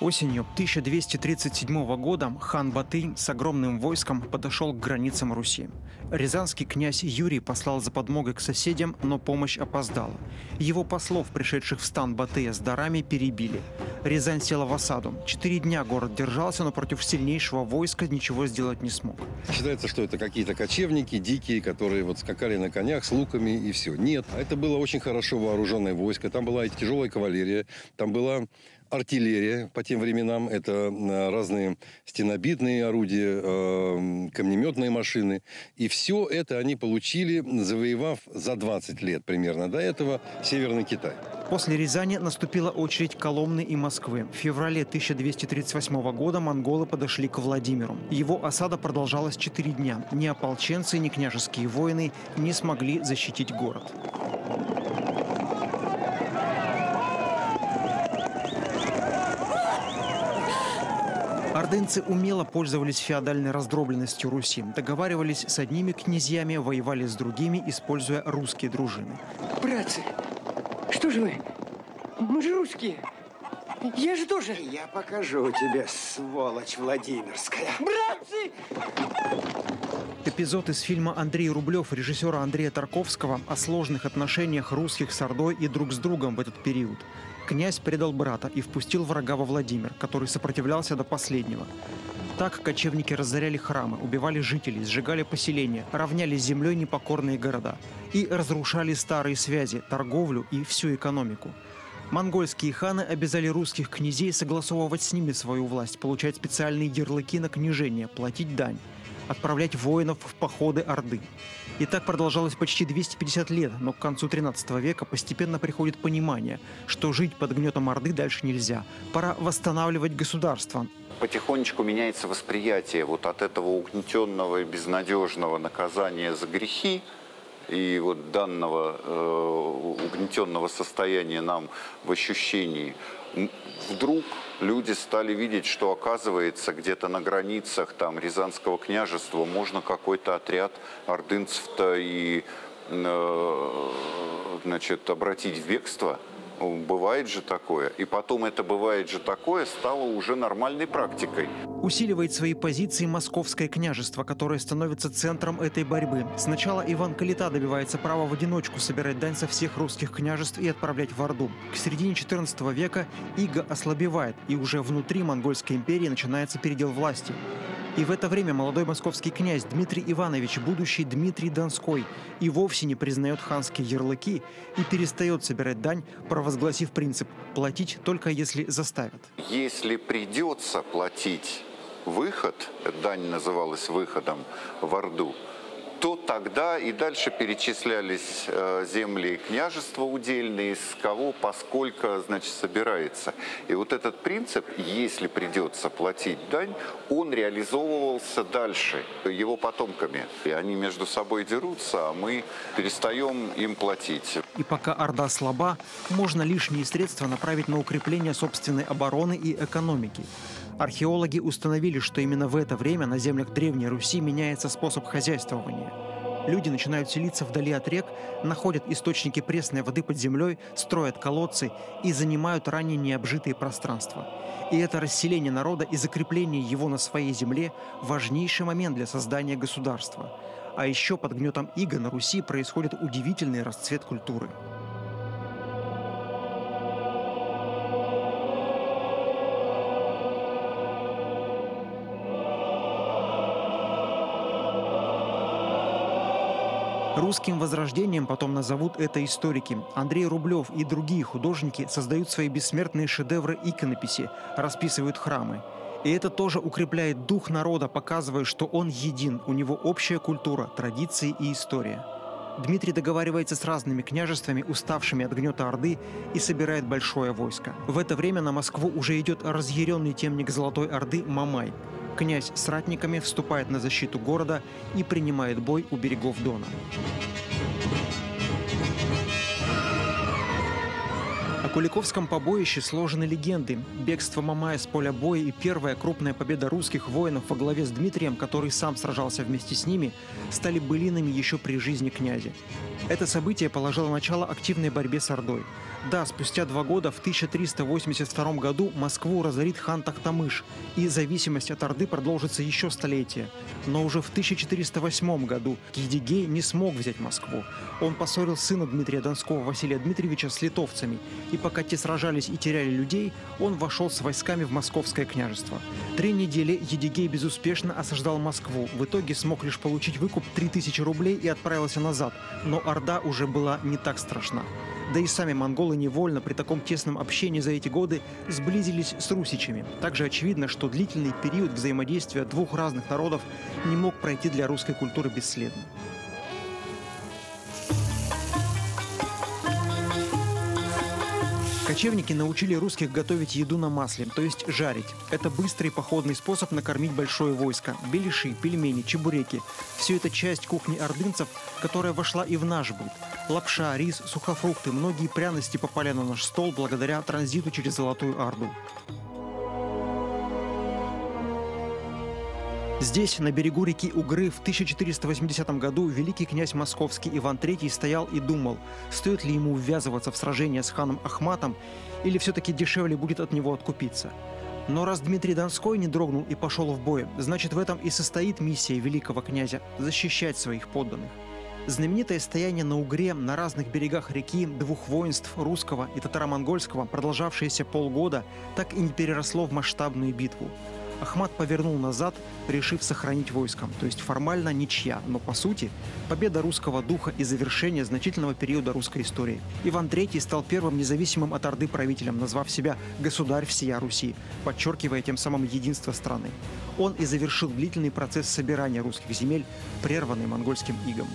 Осенью 1237 года хан Батый с огромным войском подошел к границам Руси. Рязанский князь Юрий послал за подмогой к соседям, но помощь опоздала. Его послов, пришедших в стан Батыя с дарами, перебили. Рязань села в осаду. 4 дня город держался, но против сильнейшего войска ничего сделать не смог. Считается, что это какие-то кочевники дикие, которые вот скакали на конях с луками и все. Нет, это было очень хорошо вооруженное войско. Там была и тяжелая кавалерия, там была артиллерия. По тем временам это разные стенобитные орудия, камнеметные машины. И все это они получили, завоевав за 20 лет примерно до этого Северный Китай. После Рязани наступила очередь Коломны и Москвы. В феврале 1238 года монголы подошли к Владимиру. Его осада продолжалась 4 дня. Ни ополченцы, ни княжеские воины не смогли защитить город. Ордынцы умело пользовались феодальной раздробленностью Руси, договаривались с одними князьями, воевали с другими, используя русские дружины. Братцы, что же вы? Мы же русские. Я же тоже. Я покажу тебе, сволочь владимирская. Братцы! Эпизод из фильма «Андрей Рублев» режиссера Андрея Тарковского о сложных отношениях русских с Ордой и друг с другом в этот период. Князь предал брата и впустил врага во Владимир, который сопротивлялся до последнего. Так кочевники разоряли храмы, убивали жителей, сжигали поселения, равняли землей непокорные города и разрушали старые связи, торговлю и всю экономику. Монгольские ханы обязали русских князей согласовывать с ними свою власть, получать специальные ярлыки на княжение, платить дань, отправлять воинов в походы Орды. И так продолжалось почти 250 лет, но к концу 13 века постепенно приходит понимание, что жить под гнетом Орды дальше нельзя. Пора восстанавливать государство. Потихонечку меняется восприятие вот от этого угнетенного и безнадежного наказания за грехи и вот данного угнетенного состояния нам в ощущении. Вдруг люди стали видеть, что, оказывается, где-то на границах там Рязанского княжества можно какой-то отряд ордынцев-то и значит, обратить в бегство. Бывает же такое. И потом это «бывает же такое» стало уже нормальной практикой. Усиливает свои позиции Московское княжество, которое становится центром этой борьбы. Сначала Иван Калита добивается права в одиночку собирать дань со всех русских княжеств и отправлять в Орду. К середине 14 века ига ослабевает, и уже внутри Монгольской империи начинается передел власти. И в это время молодой московский князь Дмитрий Иванович, будущий Дмитрий Донской, и вовсе не признает ханские ярлыки и перестает собирать дань, провозгласив принцип «платить только если заставят». Если придется платить выход, дань называлась выходом в Орду, то тогда и дальше перечислялись земли и княжества удельные, с кого, поскольку, значит, собирается. И вот этот принцип, если придется платить дань, он реализовывался дальше его потомками. И они между собой дерутся, а мы перестаем им платить. И пока Орда слаба, можно лишние средства направить на укрепление собственной обороны и экономики. Археологи установили, что именно в это время на землях Древней Руси меняется способ хозяйствования. Люди начинают селиться вдали от рек, находят источники пресной воды под землей, строят колодцы и занимают ранее необжитые пространства. И это расселение народа и закрепление его на своей земле – важнейший момент для создания государства. А еще под гнетом ига на Руси происходит удивительный расцвет культуры. Русским возрождением потом назовут это историки. Андрей Рублев и другие художники создают свои бессмертные шедевры иконописи, расписывают храмы. И это тоже укрепляет дух народа, показывая, что он един, у него общая культура, традиции и история. Дмитрий договаривается с разными княжествами, уставшими от гнета Орды, и собирает большое войско. В это время на Москву уже идет разъяренный темник Золотой Орды Мамай. Князь с ратниками вступает на защиту города и принимает бой у берегов Дона. О Куликовском побоище сложены легенды. Бегство Мамая с поля боя и первая крупная победа русских воинов во главе с Дмитрием, который сам сражался вместе с ними, стали былинами еще при жизни князя. Это событие положило начало активной борьбе с Ордой. Да, спустя 2 года, в 1382 году, Москву разорит хан Тахтамыш, и зависимость от Орды продолжится еще столетие. Но уже в 1408 году Едигей не смог взять Москву. Он поссорил сына Дмитрия Донского, Василия Дмитриевича, с литовцами, и пока те сражались и теряли людей, он вошел с войсками в Московское княжество. 3 недели Едигей безуспешно осаждал Москву, в итоге смог лишь получить выкуп 3000 рублей и отправился назад, но Орда уже была не так страшна. Да и сами монголы невольно при таком тесном общении за эти годы сблизились с русичами. Также очевидно, что длительный период взаимодействия двух разных народов не мог пройти для русской культуры бесследно. Кочевники научили русских готовить еду на масле, то есть жарить. Это быстрый походный способ накормить большое войско. Беляши, пельмени, чебуреки – все это часть кухни ордынцев, которая вошла и в наш быт. Лапша, рис, сухофрукты, многие пряности попали на наш стол благодаря транзиту через Золотую Орду. Здесь, на берегу реки Угры, в 1480 году великий князь московский Иван III стоял и думал, стоит ли ему ввязываться в сражение с ханом Ахматом, или все-таки дешевле будет от него откупиться. Но раз Дмитрий Донской не дрогнул и пошел в бой, значит, в этом и состоит миссия великого князя – защищать своих подданных. Знаменитое стояние на Угре, на разных берегах реки, двух воинств, русского и татаро-монгольского, продолжавшееся полгода, так и не переросло в масштабную битву. Ахмат повернул назад, решив сохранить войском, то есть формально ничья, но по сути победа русского духа и завершение значительного периода русской истории. Иван III стал первым независимым от Орды правителем, назвав себя «государь всея Руси», подчеркивая тем самым единство страны. Он и завершил длительный процесс собирания русских земель, прерванный монгольским игом.